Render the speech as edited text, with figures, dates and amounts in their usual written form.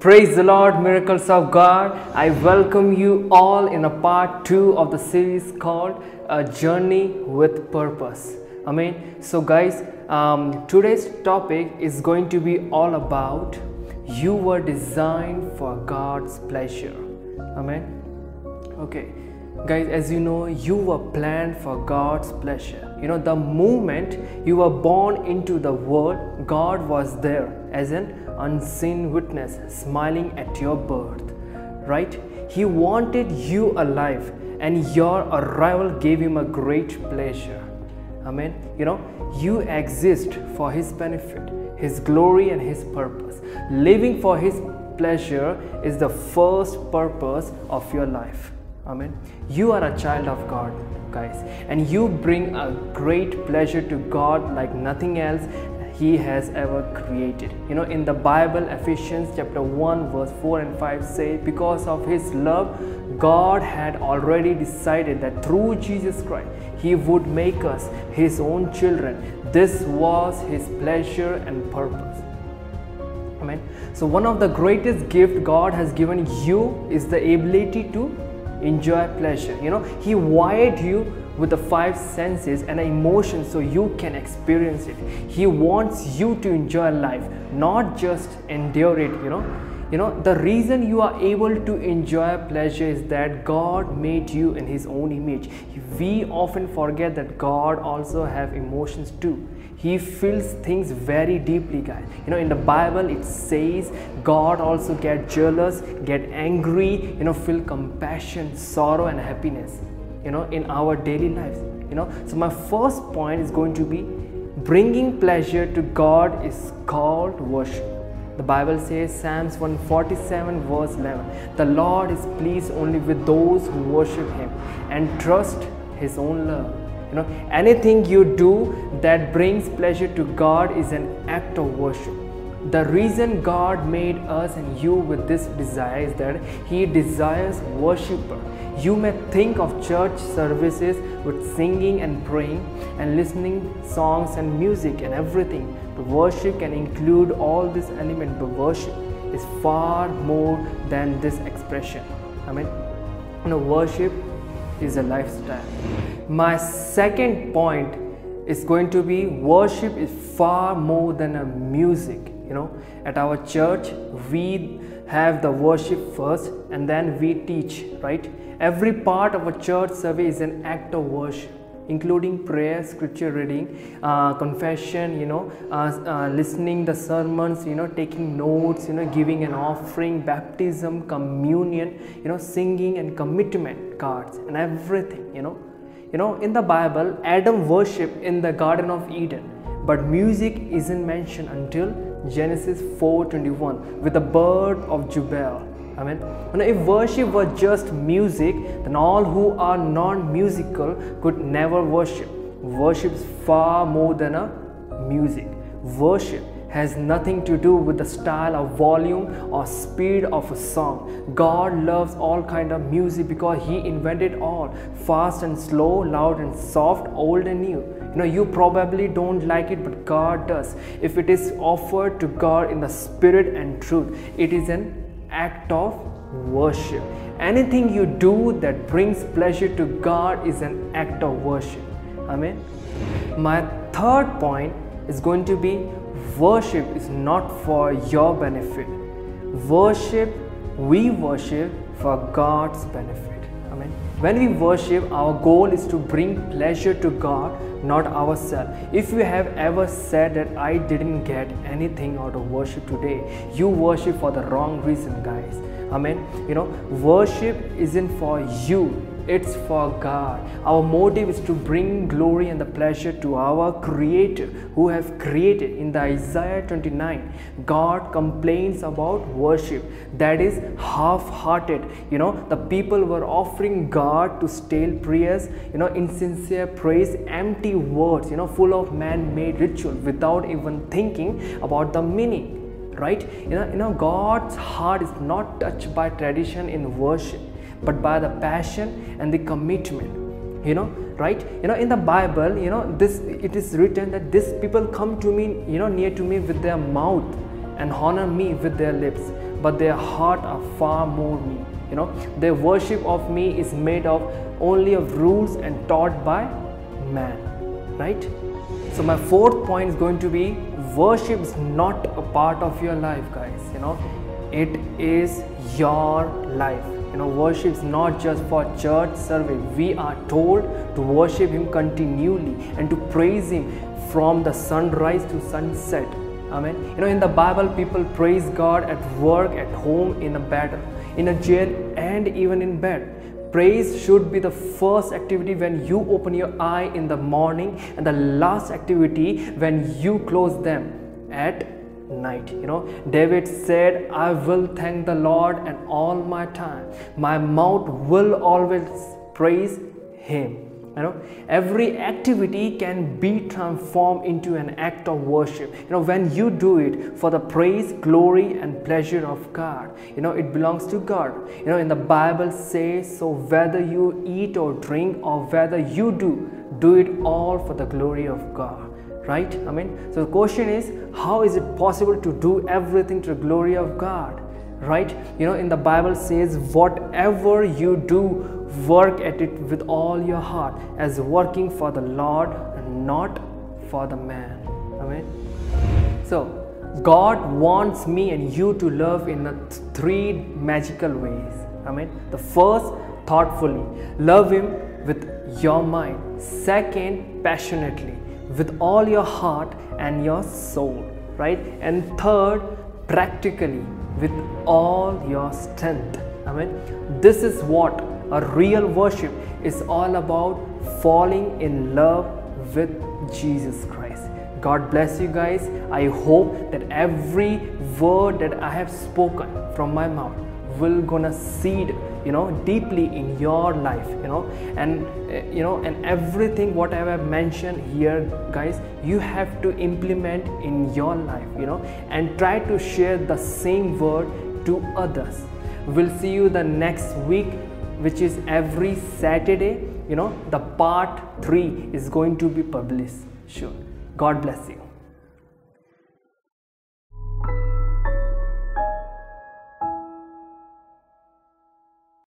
Praise the Lord, miracles of God. I welcome you all in a part 2 of the series called A Journey with Purpose. Amen. So guys, today's topic is going to be all about you were designed for God's pleasure. Amen. Okay, guys, as you know, you were planned for God's pleasure. You know, the moment you were born into the world, God was there as an unseen witness smiling at your birth, right? He wanted you alive, and your arrival gave him a great pleasure. Amen. You know, you exist for his benefit, his glory, and his purpose. Living for his pleasure is the first purpose of your life. Amen. You are a child of God, guys, and you bring a great pleasure to God like nothing else He has ever created. You know, in the Bible, Ephesians chapter 1 verse 4 and 5 say, because of his love, God had already decided that through Jesus Christ, he would make us his own children. This was his pleasure and purpose. Amen. So one of the greatest gifts God has given you is the ability to enjoy pleasure. You know, he wired you with the 5 senses and emotions so you can experience it. He wants you to enjoy life, not just endure it. You know, the reason you are able to enjoy pleasure is that God made you in his own image. We often forget that God also have emotions too. He feels things very deeply, guys. You know, in the Bible it says God also get jealous, get angry, you know, feel compassion, sorrow, and happiness, you know, in our daily lives. You know, so my first point is going to be bringing pleasure to God is called worship. The Bible says, Psalms 147 verse 11, the Lord is pleased only with those who worship him and trust his own love. You know, anything you do that brings pleasure to God is an act of worship. The reason God made us and you with this desire is that he desires worshipper. You may think of church services with singing and praying and listening songs and music and everything. But worship can include all this element, but worship is far more than this expression. I mean, you know, worship is a lifestyle. My second point is going to be worship is far more than a music. You know, at our church, we have the worship first and then we teach, right? Every part of a church service is an act of worship, including prayer, scripture reading, confession, you know, listening the sermons, you know, taking notes, you know, giving an offering, baptism, communion, you know, singing and commitment cards and everything, you know. You know, in the Bible, Adam worshipped in the Garden of Eden, but music isn't mentioned until Genesis 4:21 with the birth of Jubal. I mean, you know, if worship were just music, then all who are non-musical could never worship. Worship is far more than a music. Worship has nothing to do with the style or volume or speed of a song. God loves all kind of music because he invented all, fast and slow, loud and soft, old and new. You know, you probably don't like it, but God does. If it is offered to God in the spirit and truth, it is an act of worship. Anything you do that brings pleasure to God is an act of worship. Amen. My third point is going to be worship is not for your benefit. We worship for God's benefit. Amen. When we worship, our goal is to bring pleasure to God, not ourselves. If you have ever said that I didn't get anything out of worship today, you worship for the wrong reason, guys. Amen. You know, worship isn't for you. It's for God. Our motive is to bring glory and the pleasure to our Creator who have created. In the Isaiah 29, God complains about worship that is half-hearted. You know, the people were offering God to stale prayers, you know, insincere praise, empty words, you know, full of man-made ritual without even thinking about the meaning. Right? You know, God's heart is not touched by tradition in worship, but by the passion and the commitment, you know, right? You know, in the Bible, you know, it is written that these people come to me, you know, near to me with their mouth and honor me with their lips, but their heart are far more me. You know, their worship of me is made of only of rules and taught by man, right? So my fourth point is going to be, worship is not a part of your life, guys. You know, it is your life. You know, worship is not just for church service. We are told to worship Him continually and to praise Him from the sunrise to sunset. Amen. You know, in the Bible, people praise God at work, at home, in a battle, in a jail, and even in bed. Praise should be the first activity when you open your eye in the morning, and the last activity when you close them at night. You know, David said, I will thank the Lord and all my time. My mouth will always praise Him. You know, every activity can be transformed into an act of worship. You know, when you do it for the praise, glory, and pleasure of God, you know, it belongs to God. You know, in the Bible says, so whether you eat or drink or whether you do it all for the glory of God. Right? I mean, so the question is, how is it possible to do everything to the glory of God? Right? You know, in the Bible says, whatever you do, work at it with all your heart, as working for the Lord and not for the man. Amen. So God wants me and you to love in three magical ways. Amen. The first, thoughtfully love Him with your mind. Second, passionately with all your heart and your soul. Right? And third, practically with all your strength. Amen. This is what a real worship is all about, falling in love with Jesus Christ. God bless you guys. I hope that every word that I have spoken from my mouth will gonna seed, you know, deeply in your life, and everything whatever I mentioned here, guys, you have to implement in your life, you know, and try to share the same word to others. We'll see you the next week, which is every Saturday. You know, the part 3 is going to be published soon. God bless you.